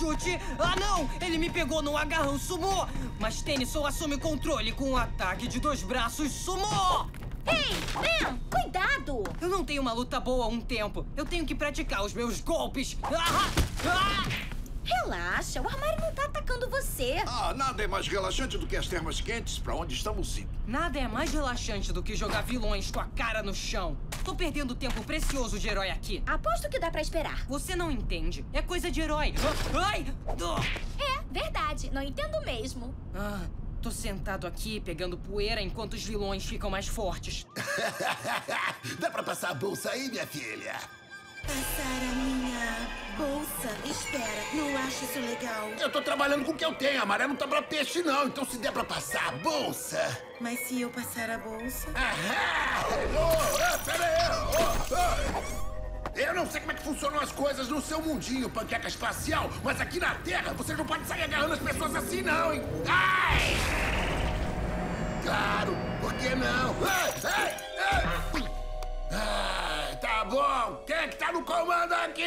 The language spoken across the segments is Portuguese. chute. Ah, não! Ele me pegou num agarrão sumô. Mas Tennyson assume controle com um ataque de dois braços sumô. Ei, Ben! Cuidado! Eu não tenho uma luta boa há um tempo. Eu tenho que praticar os meus golpes. Ah, ah. Relaxa, o armário não tá atacando você. Ah, nada é mais relaxante do que as termas quentes pra onde estamos indo. Nada é mais relaxante do que jogar vilões com a cara no chão. Tô perdendo tempo precioso de herói aqui. Aposto que dá pra esperar. Você não entende. É coisa de herói. Ai! É, verdade. Não entendo mesmo. Ah, tô sentado aqui pegando poeira enquanto os vilões ficam mais fortes. Dá pra passar a bolsa aí, minha filha? Passar a minha... bolsa, espera, não acho isso legal. Eu tô trabalhando com o que eu tenho, amarelo não tá pra peixe não, então se der pra passar a bolsa... Mas se eu passar a bolsa... Ahá! Pera aí! Eu não sei como é que funcionam as coisas no seu mundinho, panqueca espacial, mas aqui na Terra você não pode sair agarrando as pessoas assim não, hein? Ai! Claro, por que não? Ai! Ai! Ai! Ah, tá bom. Quem é que tá no comando aqui?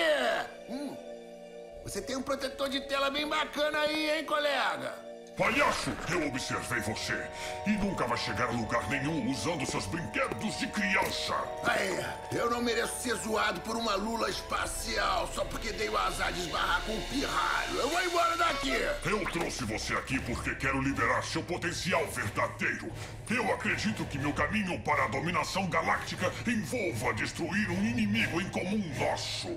Você tem um protetor de tela bem bacana aí, hein, colega? Palhaço, eu observei você. E nunca vai chegar a lugar nenhum usando seus brinquedos de criança. Aí, eu não mereço ser zoado por uma lula espacial só porque dei o azar de esbarrar com um pirralho. Eu vou embora daqui. Eu trouxe você aqui porque quero liberar seu potencial verdadeiro. Eu acredito que meu caminho para a dominação galáctica envolva destruir um inimigo em comum nosso.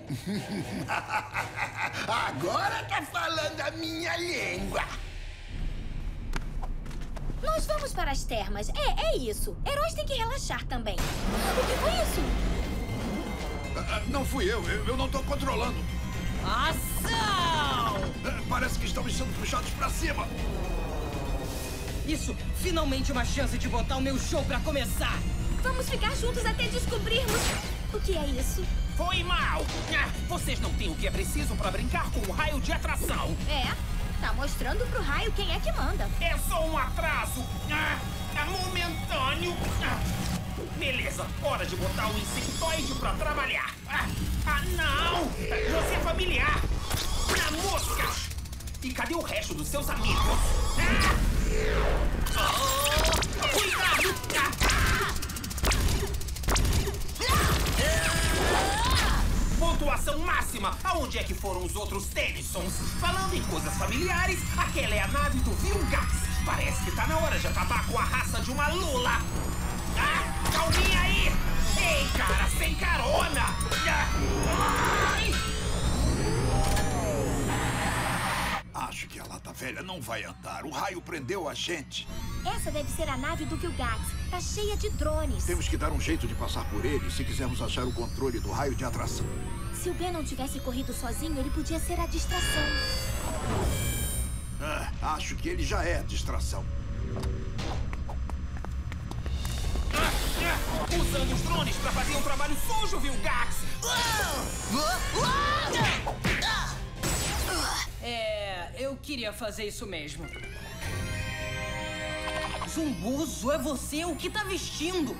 Agora tá falando a minha língua. Nós vamos para as termas. É isso. Heróis têm que relaxar também. O que foi isso? Não fui eu. Eu não tô controlando. Ação! Parece que estamos sendo puxados pra cima. Isso. Finalmente uma chance de botar o meu show pra começar. Vamos ficar juntos até descobrirmos... O que é isso? Foi mal! Vocês não têm o que é preciso pra brincar com o raio de atração. É? Tá mostrando pro raio quem é que manda. É só um atraso. Momentâneo. Beleza, hora de botar um insectoide pra trabalhar. Não! Você é familiar. Mosca! E cadê o resto dos seus amigos? Cuidado! Pontuação máxima! Aonde é que foram os outros Tennysons? Falando em coisas familiares, aquela é a nave do Vilgax. Parece que tá na hora de acabar com a raça de uma lula. Calminha aí! Ei, cara, sem carona! Acho que a lata velha não vai andar. O raio prendeu a gente. Essa deve ser a nave do Vilgax. Tá cheia de drones. Temos que dar um jeito de passar por ele se quisermos achar o controle do raio de atração. Se o Ben não tivesse corrido sozinho, ele podia ser a distração. Acho que ele já é a distração. Usando os drones pra fazer um trabalho sujo, Vilgax! Eu queria fazer isso mesmo. Zumbuzo, é você? O que tá vestindo?